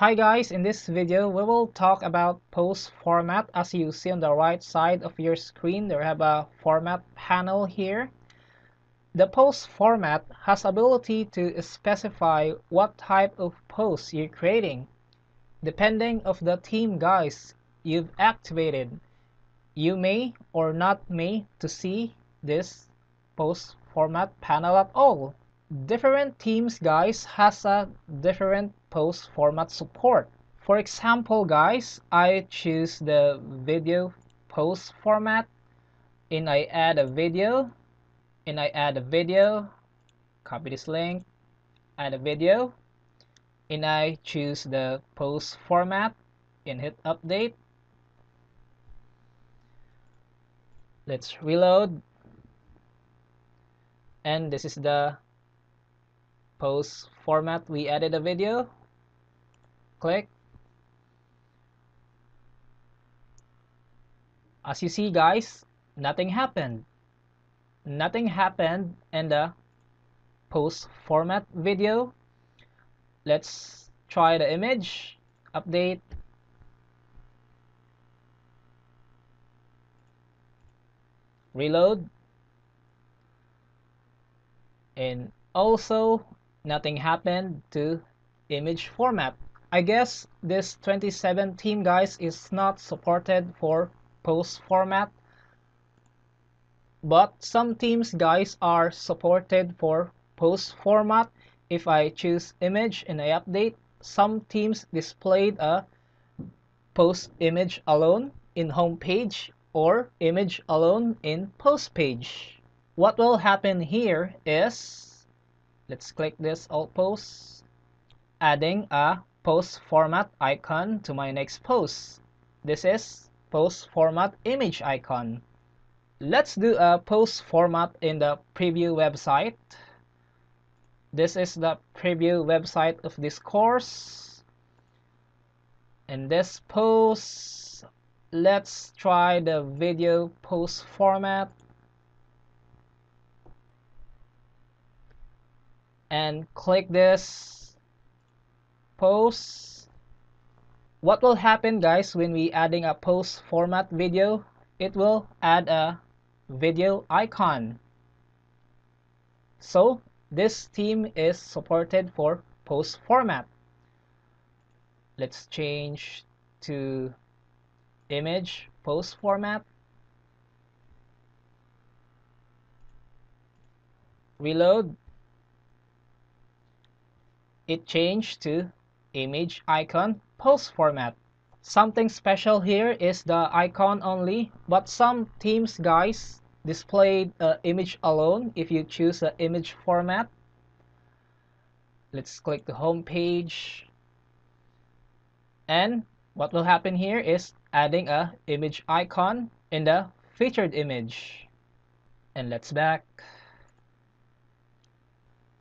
Hi guys, in this video we will talk about post format. As you see on the right side of your screen, there have a format panel here. The post format has ability to specify what type of posts you're creating. Depending of the theme guys you've activated, you may or not may to see this post format panel at all. Different themes guys has a different post format support. For example guys, I choose the video post format and I add a video copy this link, add a video, and I choose the post format and hit update. Let's reload, and this is the post format. We added a video, click. As you see guys, nothing happened in the post format video. Let's try the image, update, reload, and also nothing happened to image format. I guess this 2017 theme guys is not supported for post format, but some themes guys are supported for post format. If I choose image and I update, some themes displayed a post image alone in home page or image alone in post page. What will happen here is, let's click this alt post, adding a post format icon to my next post. This is post format image icon. Let's do a post format in the preview website. This is the preview website of this course. In this post, let's try the video post format and click this post. What will happen guys when we adding a post format video? It will add a video icon. So this theme is supported for post format. Let's change to image post format, reload. It changed to image icon post format. Something special here is the icon only, but some themes guys displayed image alone if you choose the image format. Let's click the home page, and what will happen here is adding a image icon in the featured image. And let's back.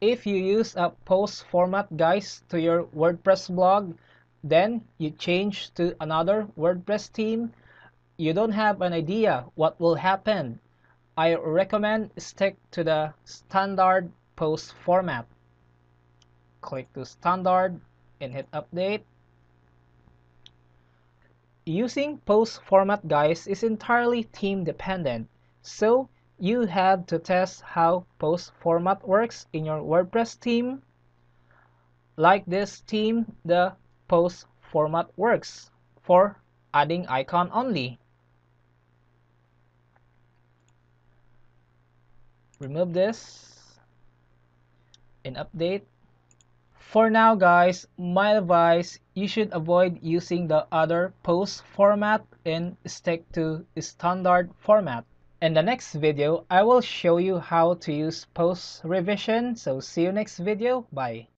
If you use a post format guys to your WordPress blog, then you change to another WordPress theme, you don't have an idea what will happen. I recommend stick to the standard post format. Click to standard and hit update. Using post format guys is entirely theme dependent, so you have to test how post format works in your WordPress theme. Like this theme, the post format works for adding icon only. Remove this and update. For now guys, my advice, you should avoid using the other post format and stick to standard format. In the next video, I will show you how to use post revision. So see you next video. Bye.